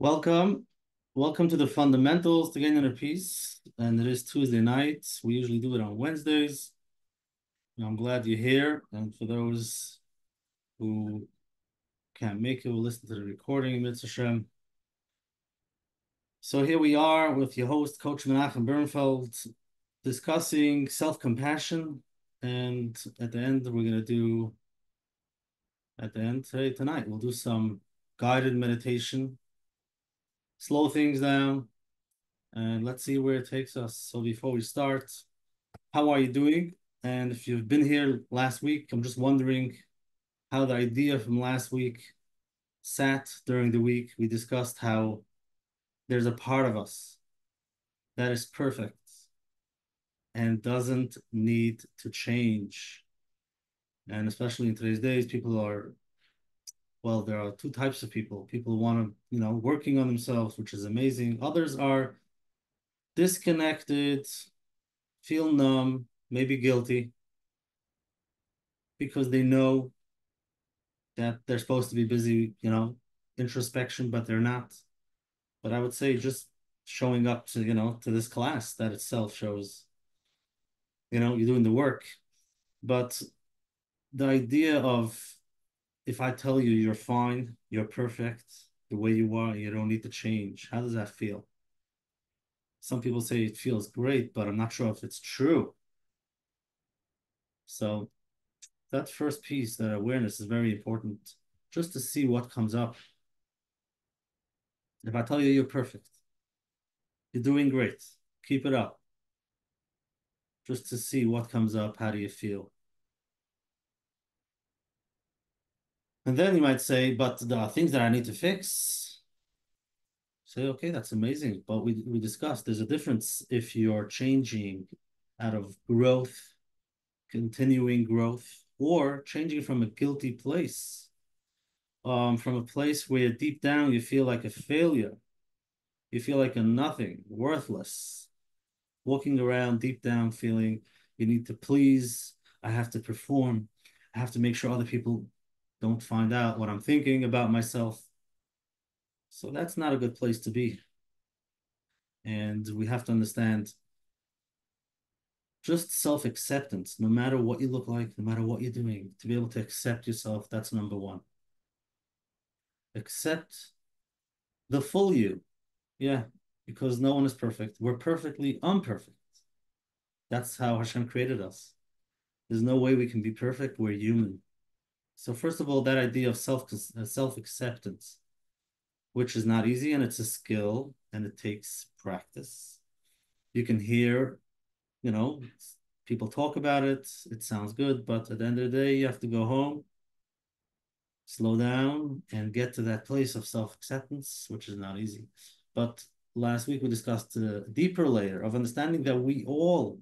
Welcome to the Fundamentals to Gain Inner Peace, and it is Tuesday night. We usually do it on Wednesdays. I'm glad you're here, and for those who can't make it, we'll listen to the recording, Mitzvah Shem. So here we are with your host, Coach Menachem Bernfeld, discussing self-compassion, and at the end, we're going to do, tonight, we'll do some guided meditation. Slow things down, and let's see where it takes us. So before we start, how are you doing? And if you've been here last week, I'm just wondering how the idea from last week sat during the week. We discussed how there's a part of us that is perfect and doesn't need to change. And especially in today's days, people are... Well, there are two types of people. People want to, working on themselves, which is amazing. Others are disconnected, feel numb, maybe guilty, because they know that they're supposed to be busy, introspection, but they're not. But I would say just showing up to, to this class, that itself shows, you're doing the work. But the idea of, if I tell you you're fine, you're perfect, the way you are, you don't need to change, how does that feel? Some people say it feels great, but I'm not sure if it's true. So that first piece, that awareness, is very important, just to see what comes up. If I tell you you're perfect, you're doing great, keep it up, just to see what comes up, how do you feel? And then you might say, but there are things that I need to fix. Say, okay, that's amazing. But we discussed there's a difference if you're changing out of growth, continuing growth, or changing from a guilty place, from a place where deep down you feel like a failure. You feel like a nothing, worthless, walking around deep down feeling you need to please, I have to perform, I have to make sure other people don't find out what I'm thinking about myself. So that's not a good place to be. And we have to understand just self-acceptance, no matter what you look like, no matter what you're doing, to be able to accept yourself, that's number one. Accept the full you. Yeah, because no one is perfect. We're perfectly imperfect. That's how Hashem created us. There's no way we can be perfect. We're human. So first of all, that idea of self-acceptance, which is not easy, and it's a skill, and it takes practice. You can hear, people talk about it. It sounds good, but at the end of the day, you have to go home, slow down, and get to that place of self-acceptance, which is not easy. But last week, we discussed a deeper layer of understanding that we all,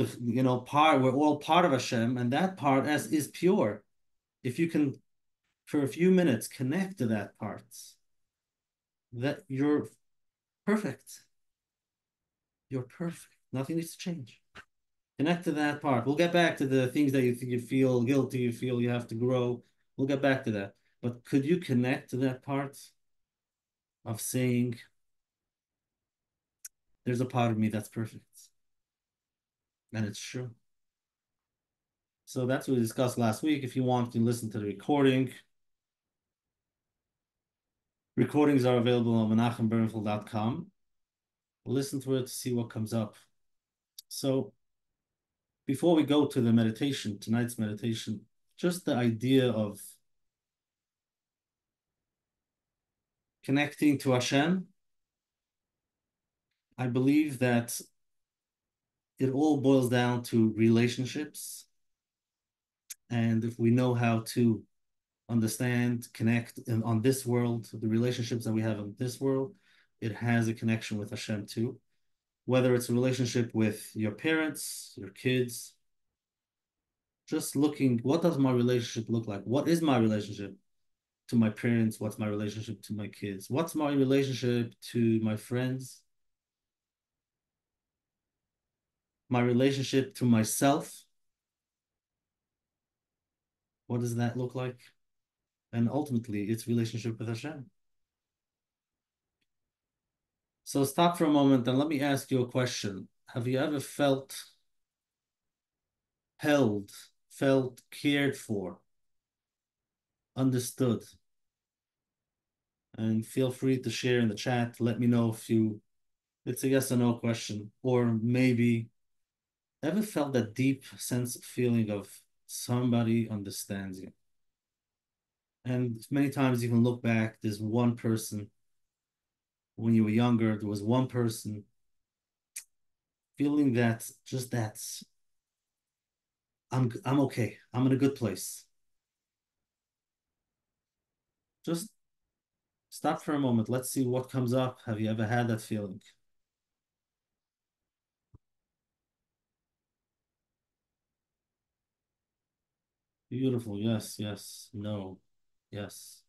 we're all part of Hashem, and that part is pure. If you can, for a few minutes, connect to that part, that you're perfect. You're perfect. Nothing needs to change. Connect to that part. We'll get back to the things that you think you feel guilty, you feel you have to grow. We'll get back to that. But could you connect to that part of saying, there's a part of me that's perfect. And it's true. So that's what we discussed last week. If you want to listen to the recording, recordings are available on menachembernfeld.com. Listen to it to see what comes up. So before we go to the meditation, tonight's meditation, just the idea of connecting to Hashem, I believe that it all boils down to relationships. And if we know how to understand, connect on this world, the relationships that we have in this world, it has a connection with Hashem too. Whether it's a relationship with your parents, your kids, just looking, what does my relationship look like? What is my relationship to my parents? What's my relationship to my kids? What's my relationship to my friends? My relationship to myself? What does that look like? And ultimately, it's relationship with Hashem. So stop for a moment and let me ask you a question. Have you ever felt held, felt cared for, understood? And feel free to share in the chat. Let me know if you, it's a yes or no question, or maybe ever felt that deep sense of feeling of somebody understands you. And many times you can look back, there's one person. When you were younger, there was one person feeling that, just that, I'm okay, I'm in a good place. Just stop for a moment. Let's see what comes up. Have you ever had that feeling? Beautiful. Yes, yes. No. Yes.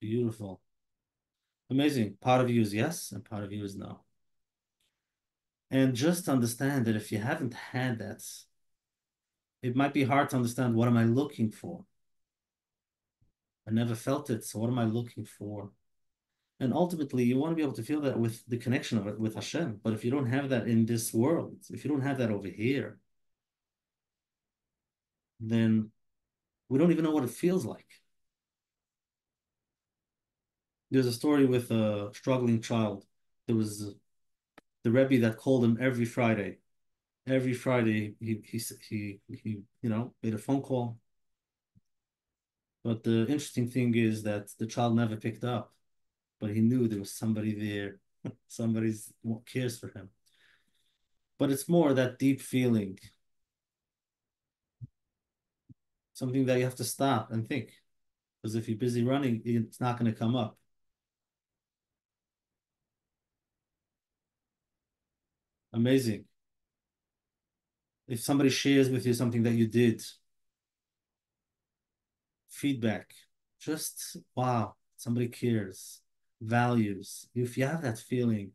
Beautiful. Amazing. Part of you is yes, and part of you is no. And just understand that if you haven't had that, it might be hard to understand, what am I looking for? I never felt it, so what am I looking for? And ultimately, you want to be able to feel that with the connection of it with Hashem. But if you don't have that in this world, if you don't have that over here, then we don't even know what it feels like. There's a story with a struggling child. There was the Rebbe that called him every Friday. Every Friday, he made a phone call. But the interesting thing is that the child never picked up, but he knew there was somebody there. Somebody cares for him. But it's more that deep feeling. Something that you have to stop and think. Because if you're busy running, it's not going to come up. Amazing. If somebody shares with you something that you did, feedback, just wow, somebody cares, values. If you have that feeling,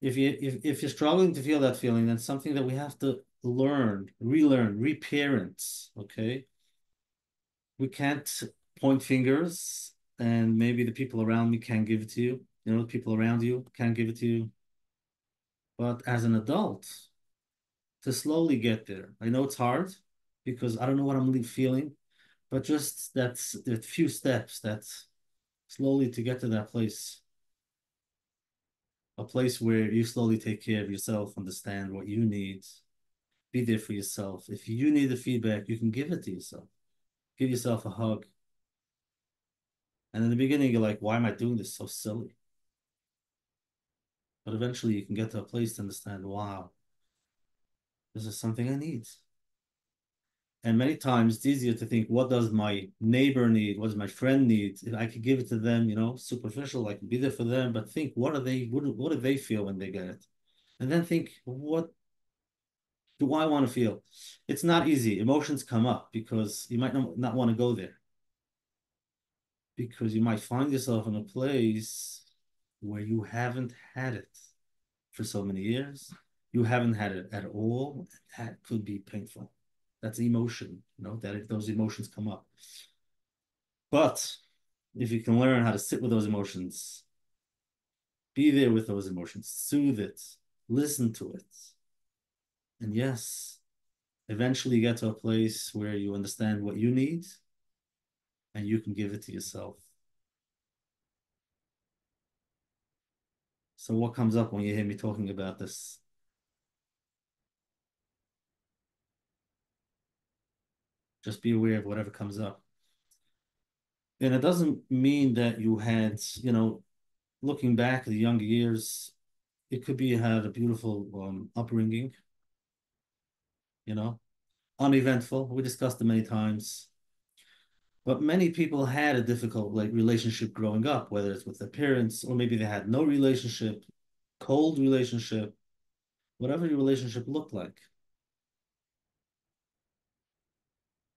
if you're struggling to feel that feeling, then something that we have to learn, relearn, reparent, okay? We can't point fingers, and maybe the people around me can give it to you. You know, the people around you can give it to you. But as an adult, to slowly get there. I know it's hard because I don't know what I'm feeling, but just that few steps, that's slowly to get to that place. A place where you slowly take care of yourself, understand what you need, be there for yourself. If you need the feedback, you can give it to yourself. Give yourself a hug. And in the beginning, you're like, why am I doing this? So silly. But eventually you can get to a place to understand, wow, this is something I need. And many times it's easier to think, what does my neighbor need? What does my friend need? If I could give it to them, superficial, I could be there for them, but think, what do they feel when they get it? And then think, what do I want to feel? It's not easy. Emotions come up because you might not want to go there. Because you might find yourself in a place where you haven't had it for so many years. You haven't had it at all. That could be painful. That's emotion, that if those emotions come up. But if you can learn how to sit with those emotions, be there with those emotions, soothe it, listen to it. And yes, eventually you get to a place where you understand what you need and you can give it to yourself. So what comes up when you hear me talking about this? Just be aware of whatever comes up. And it doesn't mean that you had, looking back at the younger years, it could be you had a beautiful upbringing, uneventful. We discussed it many times. But many people had a difficult relationship growing up, whether it's with their parents, or maybe they had no relationship, cold relationship, whatever your relationship looked like.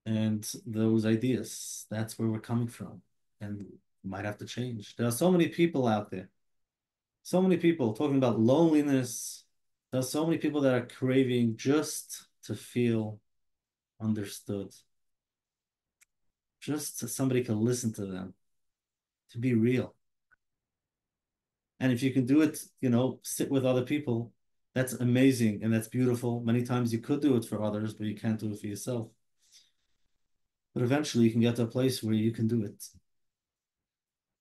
And those ideas, that's where we're coming from. And might have to change. There are so many people out there. So many people talking about loneliness. There are so many people that are craving just to feel understood. Just so somebody can listen to them. To be real. And if you can do it, you know, sit with other people, that's amazing and that's beautiful. Many times you could do it for others, but you can't do it for yourself. But eventually you can get to a place where you can do it.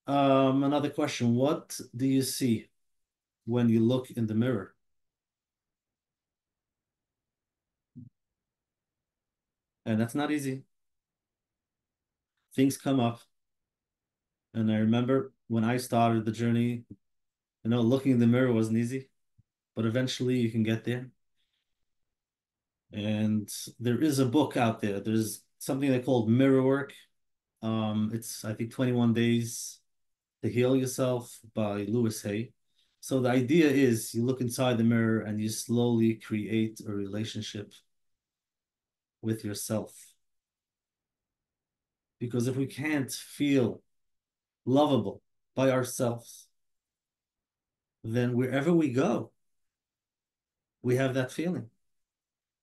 Another question. What do you see when you look in the mirror? And that's not easy. Things come up. And I remember when I started the journey, you know, looking in the mirror wasn't easy, but eventually you can get there. And there is a book out there. There's something they called mirror work. It's, I think, 21 Days to Heal Yourself by Louise Hay. So the idea is you look inside the mirror and you slowly create a relationship with yourself. Because if we can't feel lovable by ourselves, then wherever we go, we have that feeling.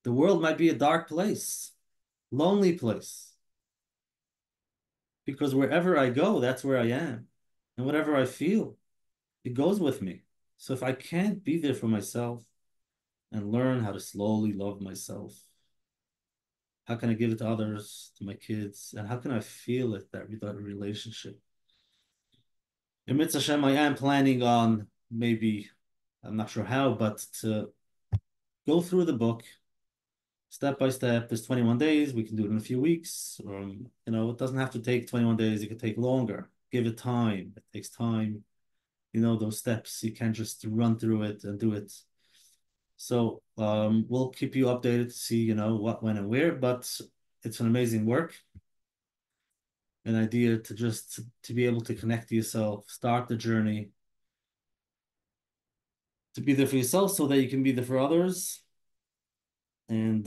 The world might be a dark place, lonely place. Because wherever I go, that's where I am. And whatever I feel, it goes with me. So if I can't be there for myself and learn how to slowly love myself, how can I give it to others, to my kids? And how can I feel it, that relationship? In Mitzvah Shem, I am planning on maybe, I'm not sure how, but to go through the book step by step. There's 21 days. We can do it in a few weeks. You know, it doesn't have to take 21 days. It could take longer. Give it time. It takes time. You know, those steps, you can't just run through it and do it. So we'll keep you updated to see, you know, what, when, and where. But it's an amazing work. An idea to just to be able to connect to yourself, start the journey, to be there for yourself so that you can be there for others, and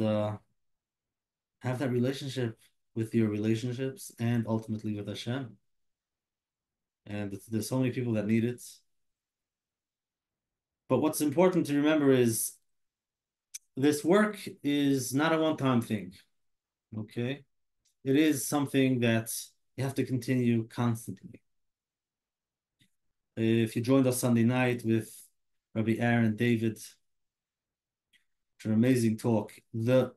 have that relationship with your relationships and ultimately with Hashem. And there's so many people that need it. But what's important to remember is this work is not a one-time thing, okay? It is something that you have to continue constantly. If you joined us Sunday night with Rabbi Aaron David, an amazing talk, the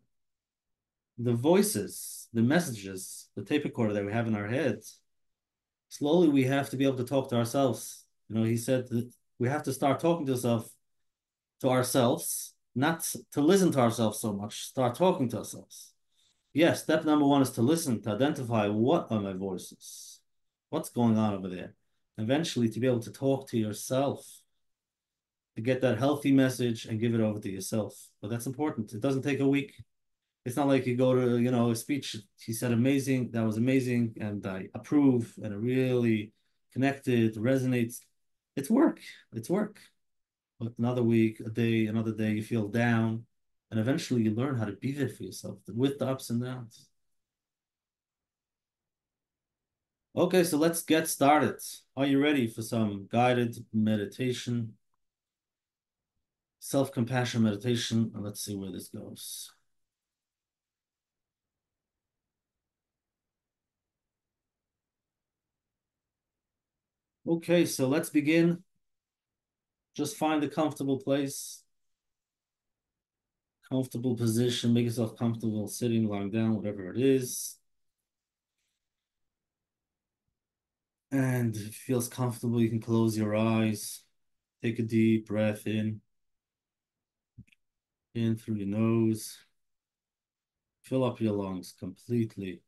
voices, the messages, the tape recorder that we have in our heads, slowly we have to be able to talk to ourselves. You know, he said that we have to start talking to ourselves, not to listen to ourselves so much, start talking to ourselves. Yes, step number one is to listen, to identify what are my voices, what's going on over there. Eventually to be able to talk to yourself, to get that healthy message and give it over to yourself. But that's important. It doesn't take a week. It's not like you go to, you know, a speech. He said, amazing. That was amazing. And I approve. And it really connected, resonates. It's work. It's work. But another week, a day, another day, you feel down. And eventually you learn how to be there for yourself with the ups and downs. Okay, so let's get started. Are you ready for some guided meditation? Self-compassion meditation. Let's see where this goes. Okay, so let's begin. Just find a comfortable place, comfortable position. Make yourself comfortable sitting, lying down, whatever it is. And if it feels comfortable, you can close your eyes. Take a deep breath in. In through your nose, fill up your lungs completely.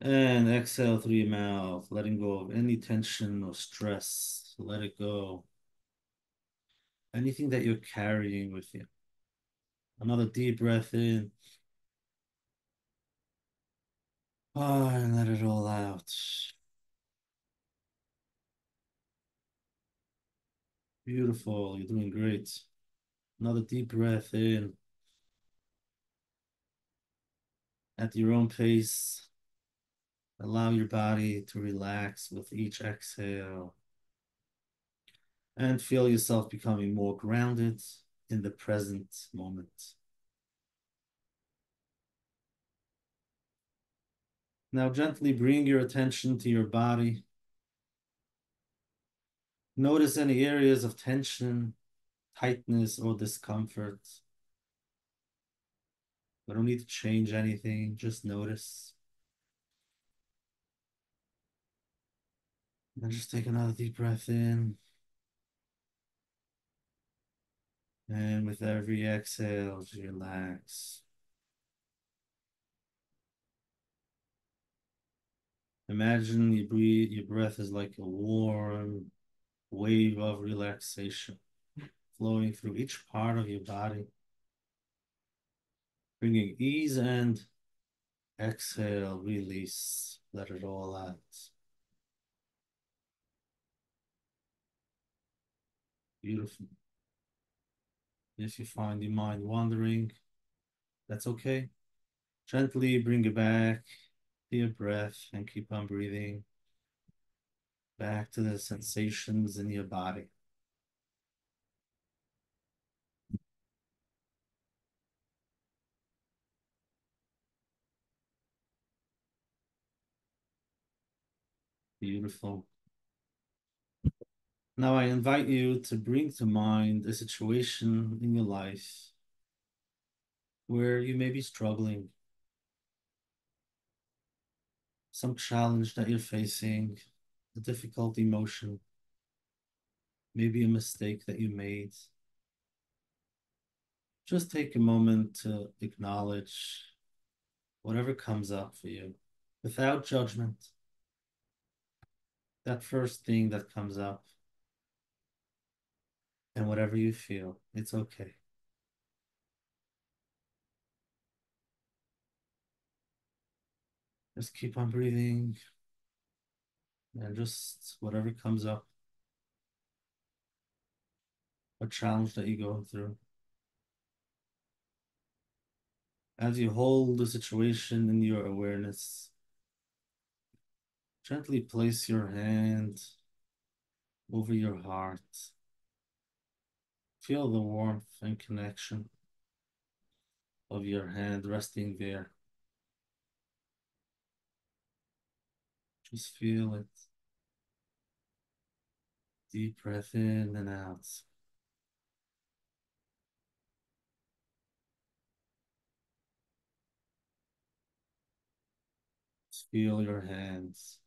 And exhale through your mouth, letting go of any tension or stress. Let it go. Anything that you're carrying with you. Another deep breath in. Oh, and let it all out. Beautiful, you're doing great. Another deep breath in. At your own pace, allow your body to relax with each exhale. And feel yourself becoming more grounded in the present moment. Now gently bring your attention to your body. Notice any areas of tension, tightness, or discomfort. We don't need to change anything, just notice. And just take another deep breath in. And with every exhale, relax. Imagine you breathe, your breath is like a warm wave of relaxation flowing through each part of your body, bringing ease, and exhale, release, let it all out. Beautiful. If you find your mind wandering, that's okay. Gently bring it back to your breath and keep on breathing. Back to the sensations in your body. Beautiful. Now I invite you to bring to mind a situation in your life where you may be struggling, some challenge that you're facing, a difficult emotion, maybe a mistake that you made. Just take a moment to acknowledge whatever comes up for you without judgment. That first thing that comes up. And whatever you feel, it's okay. Just keep on breathing. And just whatever comes up, a challenge that you're going through. As you hold the situation in your awareness, gently place your hand over your heart. Feel the warmth and connection of your hand resting there. Just feel it. Deep breath in and out. Just feel your hands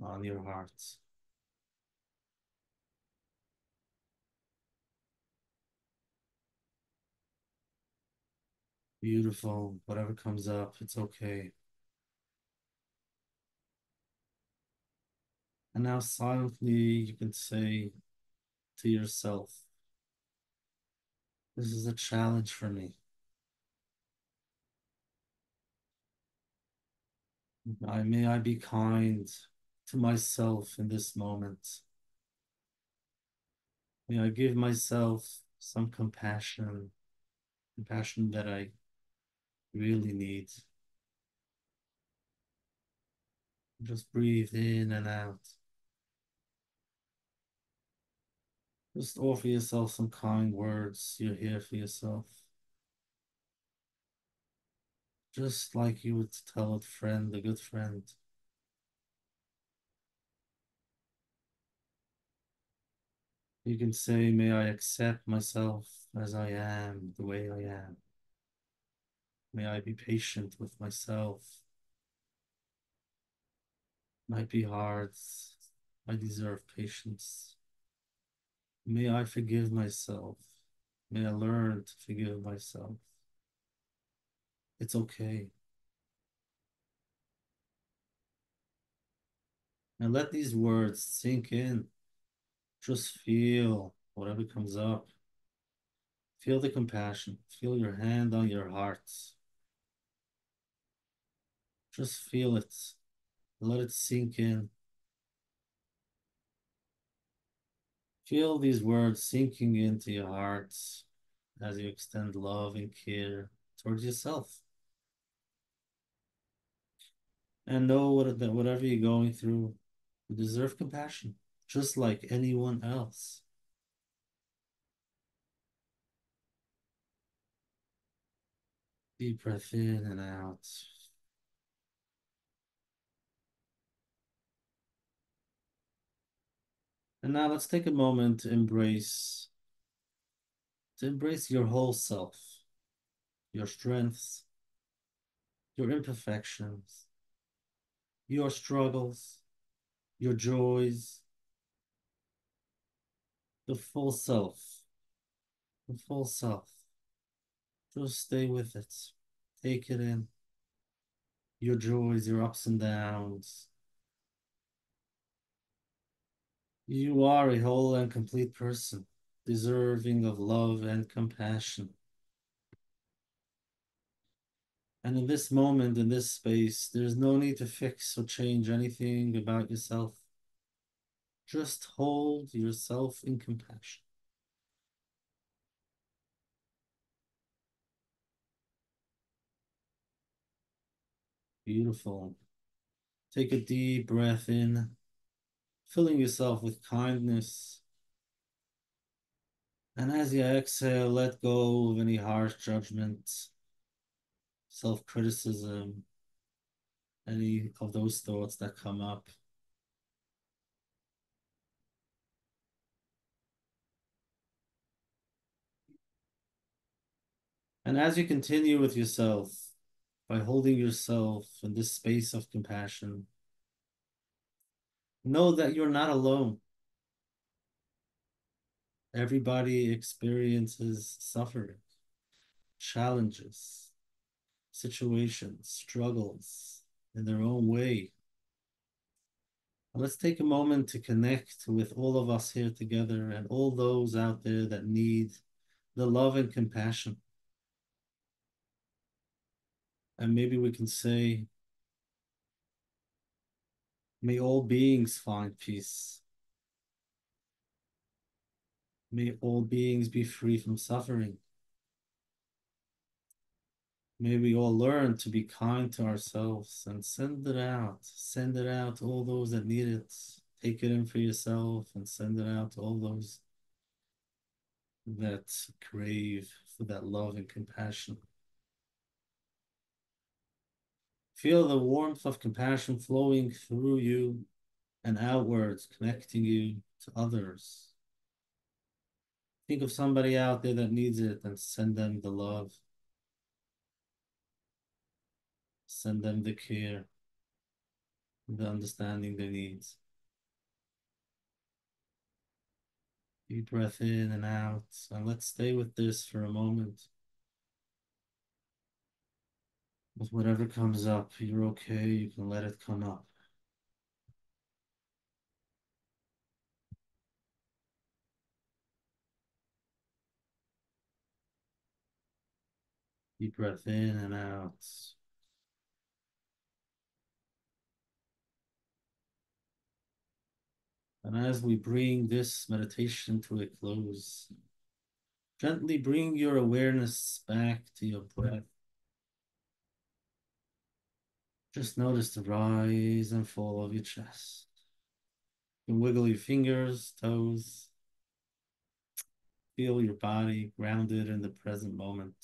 on your heart. Beautiful. Whatever comes up, it's okay. And now silently you can say to yourself, this is a challenge for me. May I be kind to myself in this moment. May I give myself some compassion that I really need. Just breathe in and out. Just offer yourself some kind words. You're here for yourself. Just like you would tell a good friend. You can say, may I accept myself as I am, the way I am. May I be patient with myself. Might be hard. I deserve patience. May I forgive myself. May I learn to forgive myself. It's okay. And let these words sink in. Just feel whatever comes up. Feel the compassion. Feel your hand on your heart. Just feel it. Let it sink in. Feel these words sinking into your heart as you extend love and care towards yourself. And know that whatever you're going through, you deserve compassion, just like anyone else. Deep breath in and out. And now let's take a moment to embrace your whole self, your strengths, your imperfections, your struggles, your joys, the full self. Just stay with it, take it in, your joys, your ups and downs. You are a whole and complete person, deserving of love and compassion. And in this moment, in this space, there's no need to fix or change anything about yourself. Just hold yourself in compassion. Beautiful. Take a deep breath in, filling yourself with kindness. And as you exhale, let go of any harsh judgment, self-criticism, any of those thoughts that come up. And as you continue with yourself, by holding yourself in this space of compassion, know that you're not alone. Everybody experiences suffering, challenges, situations, struggles in their own way. And let's take a moment to connect with all of us here together and all those out there that need the love and compassion. And maybe we can say, may all beings find peace. May all beings be free from suffering. May we all learn to be kind to ourselves and send it out. Send it out to all those that need it. Take it in for yourself and send it out to all those that crave for that love and compassion. Feel the warmth of compassion flowing through you and outwards, connecting you to others. Think of somebody out there that needs it and send them the love. Send them the care, the understanding they need. Deep breath in and out, and let's stay with this for a moment. With whatever comes up, you're okay, you can let it come up. Deep breath in and out. And as we bring this meditation to a close, gently bring your awareness back to your breath. Just notice the rise and fall of your chest. You can wiggle your fingers, toes. Feel your body grounded in the present moment.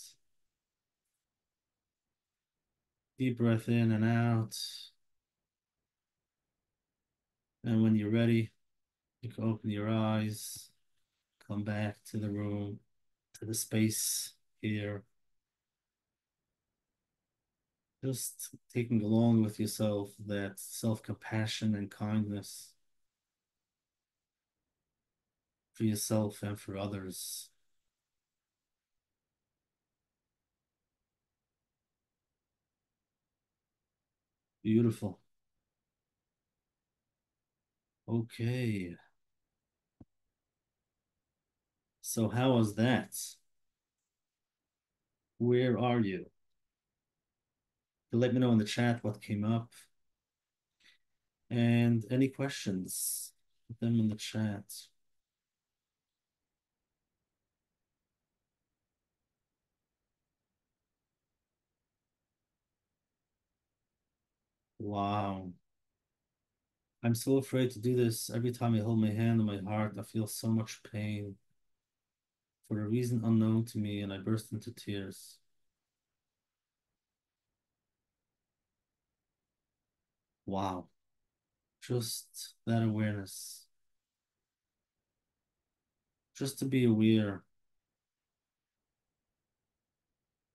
Deep breath in and out. And when you're ready, you can open your eyes, come back to the room, to the space here. Just taking along with yourself that self-compassion and kindness for yourself and for others. Beautiful. Okay. So how was that? Where are you? Let me know in the chat what came up. And any questions, put them in the chat. Wow. I'm so afraid to do this. Every time I hold my hand on my heart, I feel so much pain. For a reason unknown to me, and I burst into tears. Wow, just that awareness. just to be aware.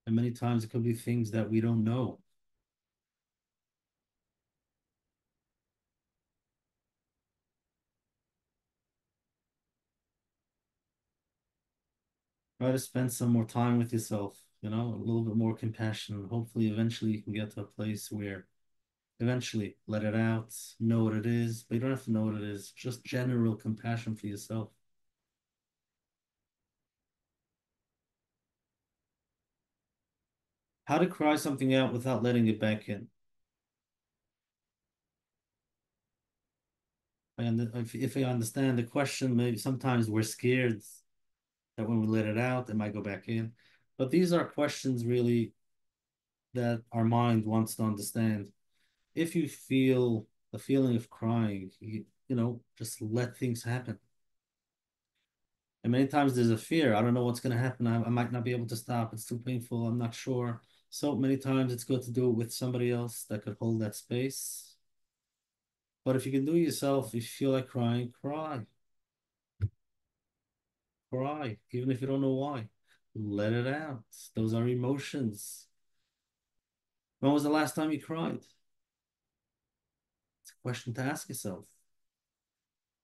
And many times it could be things that we don't know. Try to spend some more time with yourself, a little bit more compassion. Hopefully, eventually you can get to a place where eventually let it out, know what it is, but you don't have to know what it is, just general compassion for yourself. How to cry something out without letting it back in. And if I understand the question, maybe sometimes we're scared that when we let it out, it might go back in. But these are questions really that our mind wants to understand. If you feel the feeling of crying, just let things happen. And many times there's a fear. I don't know what's going to happen. I might not be able to stop. It's too painful. I'm not sure. So many times it's good to do it with somebody else that could hold that space. But if you can do it yourself, if you feel like crying, cry. Cry, even if you don't know why. Let it out. Those are emotions. When was the last time you cried? It's a question to ask yourself.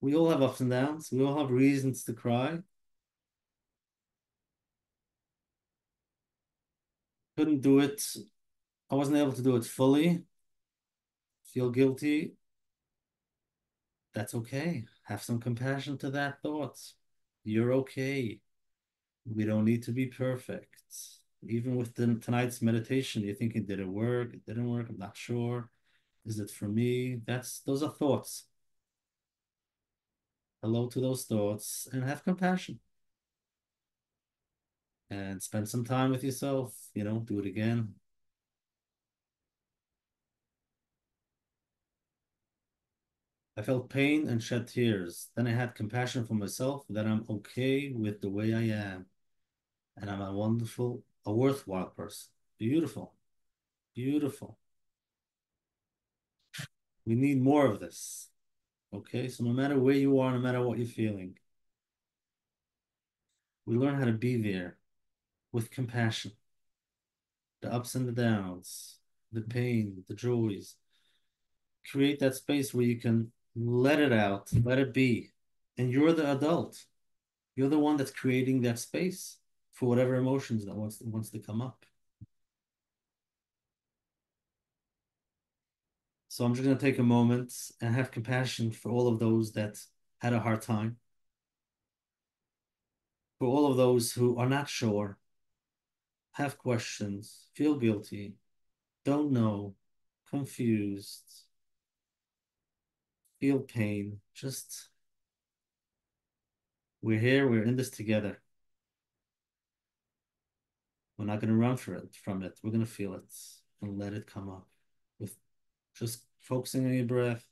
We all have ups and downs. We all have reasons to cry. Couldn't do it. I wasn't able to do it fully. Feel guilty. That's okay. Have some compassion to that thought. You're okay. We don't need to be perfect. Even with tonight's meditation, you're thinking, did it work? It didn't work. I'm not sure. Is it for me? Those are thoughts. Hello to those thoughts and have compassion. And spend some time with yourself, do it again. I felt pain and shed tears. Then I had compassion for myself that I'm okay with the way I am. And I'm a worthwhile person. Beautiful. Beautiful. We need more of this. Okay, so no matter where you are, no matter what you're feeling, we learn how to be there with compassion. The ups and the downs, the pain, the joys. Create that space where you can let it out, let it be. And you're the adult. You're the one that's creating that space for whatever emotions that wants to come up. So I'm just going to take a moment and have compassion for all of those that had a hard time. For all of those who are not sure, have questions, feel guilty, don't know, confused, feel pain. Just, we're here, we're in this together. We're not going to run from it. We're going to feel it and let it come up. Just focusing on your breath,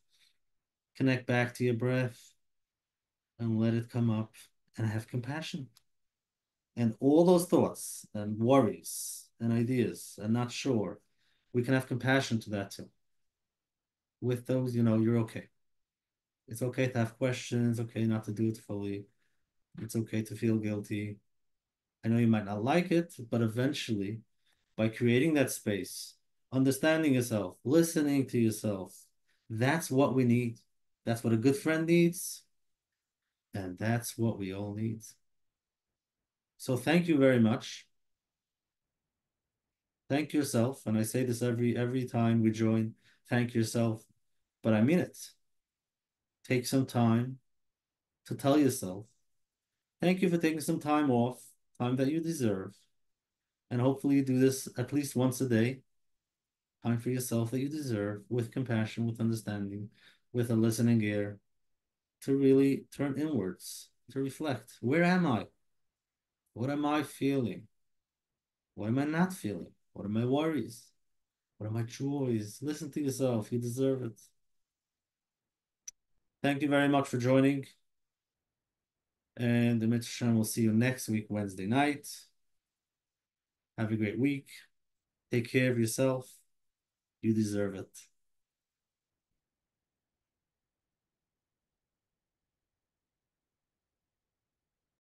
connect back to your breath and let it come up and have compassion. And all those thoughts and worries and ideas and not sure, we can have compassion to that too. With those, you're okay. It's okay to have questions, okay not to do it fully. It's okay to feel guilty. I know you might not like it, but eventually by creating that space, understanding yourself, listening to yourself. That's what we need. That's what a good friend needs. And that's what we all need. So thank you very much. Thank yourself. And I say this every time we join, thank yourself. But I mean it. Take some time to tell yourself, thank you for taking some time off, time that you deserve. And hopefully you do this at least once a day. Time for yourself that you deserve, with compassion, with understanding, with a listening ear, to really turn inwards, to reflect. Where am I? What am I feeling? What am I not feeling? What are my worries? What are my joys? Listen to yourself. You deserve it. Thank you very much for joining. And the Mitzvah Shem will see you next week, Wednesday night. Have a great week. Take care of yourself. You deserve it.